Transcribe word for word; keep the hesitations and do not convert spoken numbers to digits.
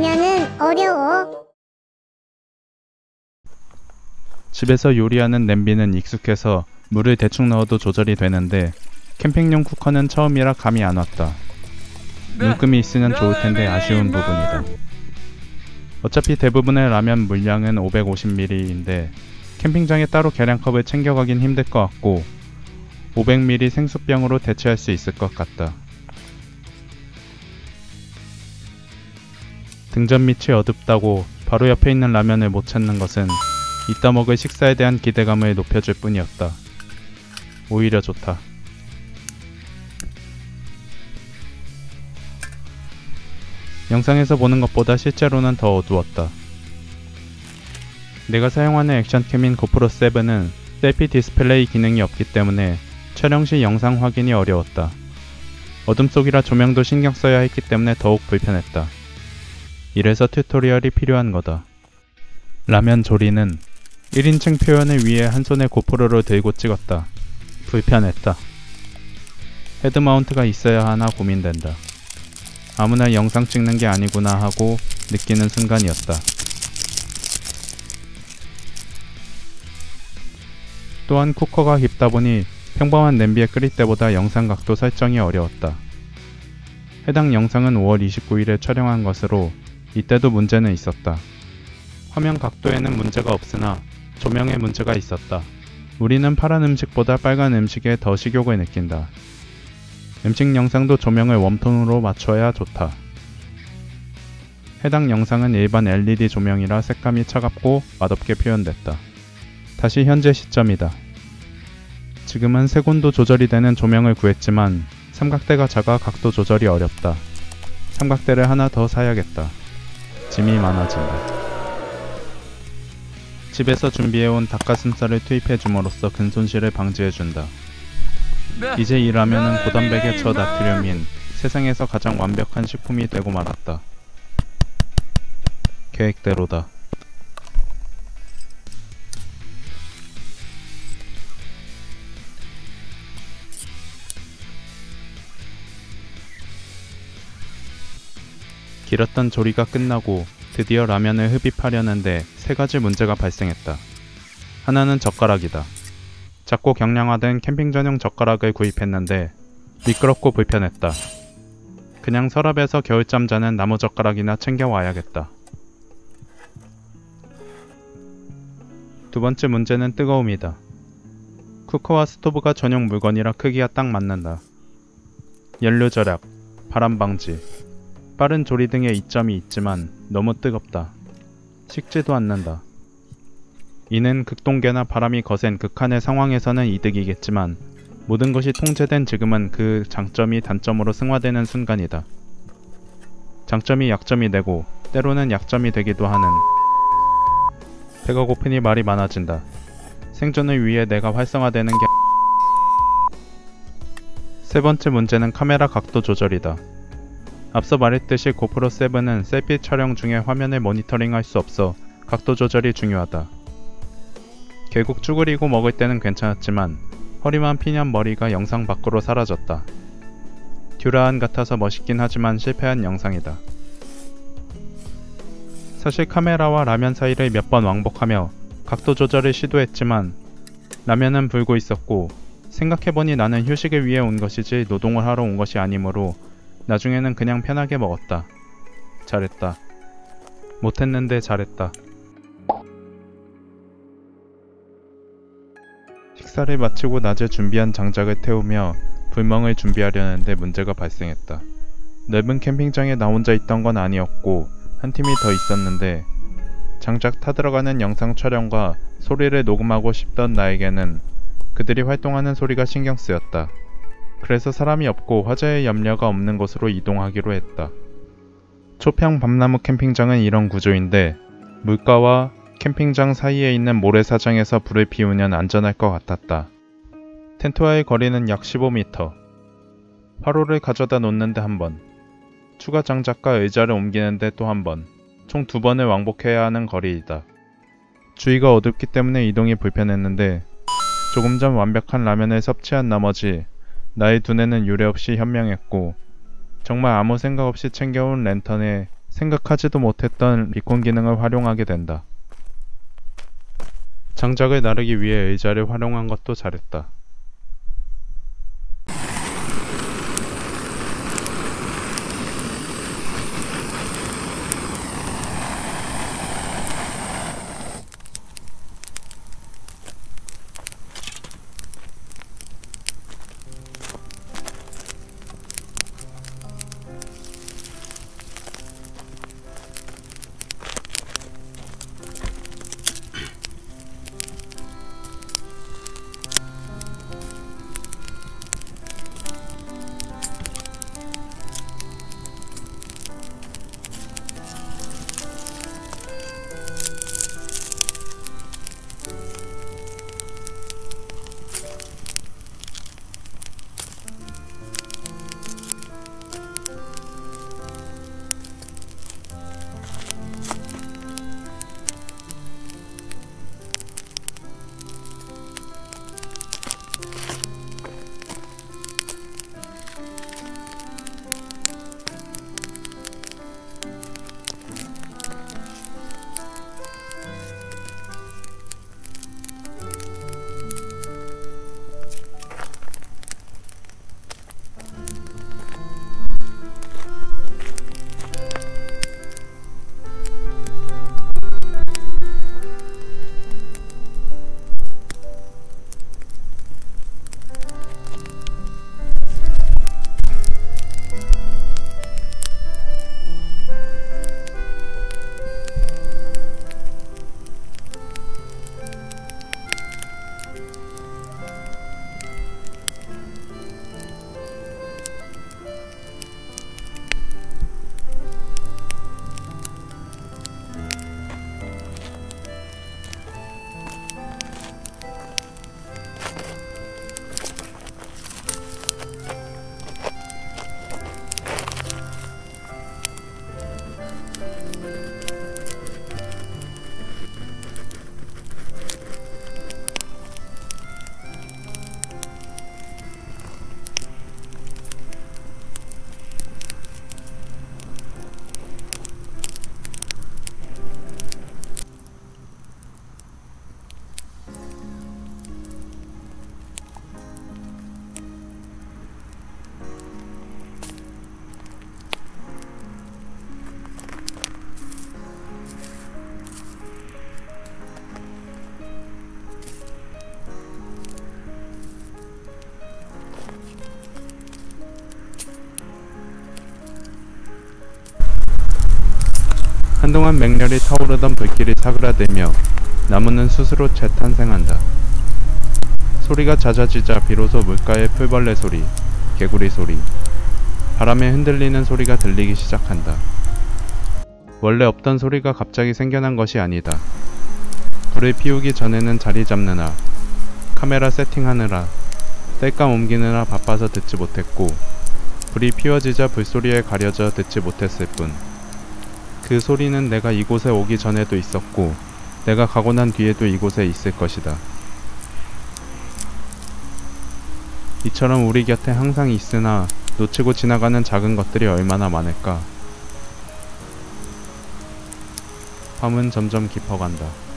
라면은 어려워. 집에서 요리하는 냄비는 익숙해서 물을 대충 넣어도 조절이 되는데 캠핑용 쿠커는 처음이라 감이 안 왔다. 눈금이 있으면 좋을텐데 아쉬운 부분이다. 어차피 대부분의 라면 물량은 오백오십 밀리리터인데 캠핑장에 따로 계량컵을 챙겨가긴 힘들 것 같고 오백 밀리리터 생수병으로 대체할 수 있을 것 같다. 등잔 밑이 어둡다고 바로 옆에 있는 라면을 못 찾는 것은 이따 먹을 식사에 대한 기대감을 높여줄 뿐이었다. 오히려 좋다. 영상에서 보는 것보다 실제로는 더 어두웠다. 내가 사용하는 액션캠인 고프로 세븐은 셀피 디스플레이 기능이 없기 때문에 촬영시 영상 확인이 어려웠다. 어둠 속이라 조명도 신경 써야 했기 때문에 더욱 불편했다. 이래서 튜토리얼이 필요한 거다. 라면 조리는 일 인칭 표현을 위해 한 손에 고프로를 들고 찍었다. 불편했다. 헤드 마운트가 있어야 하나 고민된다. 아무나 영상 찍는 게 아니구나 하고 느끼는 순간이었다. 또한 쿠커가 깊다 보니 평범한 냄비에 끓일 때보다 영상 각도 설정이 어려웠다. 해당 영상은 오월 이십구일에 촬영한 것으로 이때도 문제는 있었다. 화면 각도에는 문제가 없으나 조명에 문제가 있었다. 우리는 파란 음식보다 빨간 음식에 더 식욕을 느낀다. 음식 영상도 조명을 웜톤으로 맞춰야 좋다. 해당 영상은 일반 엘이디 조명이라 색감이 차갑고 맛없게 표현됐다. 다시 현재 시점이다. 지금은 색온도 조절이 되는 조명을 구했지만 삼각대가 작아 각도 조절이 어렵다. 삼각대를 하나 더 사야겠다. 짐이 많아진다. 집에서 준비해온 닭가슴살을 투입해줌으로써 근 손실을 방지해준다. 이제 이 라면은 고단백의 저나트륨인 세상에서 가장 완벽한 식품이 되고 말았다. 계획대로다. 길었던 조리가 끝나고 드디어 라면을 흡입하려는데 세 가지 문제가 발생했다. 하나는 젓가락이다. 작고 경량화된 캠핑 전용 젓가락을 구입했는데 미끄럽고 불편했다. 그냥 서랍에서 겨울잠 자는 나무 젓가락이나 챙겨와야겠다. 두 번째 문제는 뜨거움이다. 쿠커와 스토브가 전용 물건이라 크기가 딱 맞는다. 연료 절약, 바람 방지, 빠른 조리 등의 이점이 있지만 너무 뜨겁다. 식지도 않는다. 이는 극동계나 바람이 거센 극한의 상황에서는 이득이겠지만 모든 것이 통제된 지금은 그 장점이 단점으로 승화되는 순간이다. 장점이 약점이 되고 때로는 약점이 되기도 하는 배가 고프니 말이 많아진다. 생존을 위해 내가 활성화되는 게 세 번째 문제는 카메라 각도 조절이다. 앞서 말했듯이 고프로 세븐은 셀피 촬영 중에 화면을 모니터링할 수 없어 각도 조절이 중요하다. 결국 쭈그리고 먹을 때는 괜찮았지만 허리만 피면 머리가 영상 밖으로 사라졌다. 듀라안 같아서 멋있긴 하지만 실패한 영상이다. 사실 카메라와 라면 사이를 몇 번 왕복하며 각도 조절을 시도했지만 라면은 불고 있었고 생각해보니 나는 휴식을 위해 온 것이지 노동을 하러 온 것이 아니므로 나중에는 그냥 편하게 먹었다. 잘했다. 못했는데 잘했다. 식사를 마치고 낮에 준비한 장작을 태우며 불멍을 준비하려는데 문제가 발생했다. 넓은 캠핑장에 나 혼자 있던 건 아니었고 한 팀이 더 있었는데 장작 타들어가는 영상 촬영과 소리를 녹음하고 싶던 나에게는 그들이 활동하는 소리가 신경 쓰였다. 그래서 사람이 없고 화재의 염려가 없는 곳으로 이동하기로 했다. 초평 밤나무 캠핑장은 이런 구조인데 물가와 캠핑장 사이에 있는 모래사장에서 불을 피우면 안전할 것 같았다. 텐트와의 거리는 약 십오 미터. 화로를 가져다 놓는데 한 번, 추가 장작과 의자를 옮기는데 또 한 번, 총 두 번을 왕복해야 하는 거리이다. 주위가 어둡기 때문에 이동이 불편했는데 조금 전 완벽한 라면을 섭취한 나머지 나의 두뇌는 유례없이 현명했고 정말 아무 생각 없이 챙겨온 랜턴에 생각하지도 못했던 리콘 기능을 활용하게 된다. 장작을 나르기 위해 의자를 활용한 것도 잘했다. 한동안 맹렬히 타오르던 불길이 사그라들며 나무는 스스로 재탄생한다. 소리가 잦아지자 비로소 물가의 풀벌레 소리, 개구리 소리, 바람에 흔들리는 소리가 들리기 시작한다. 원래 없던 소리가 갑자기 생겨난 것이 아니다. 불을 피우기 전에는 자리 잡느라, 카메라 세팅하느라, 땔감 옮기느라 바빠서 듣지 못했고, 불이 피워지자 불소리에 가려져 듣지 못했을 뿐, 그 소리는 내가 이곳에 오기 전에도 있었고 내가 가고 난 뒤에도 이곳에 있을 것이다. 이처럼 우리 곁에 항상 있으나 놓치고 지나가는 작은 것들이 얼마나 많을까. 밤은 점점 깊어간다.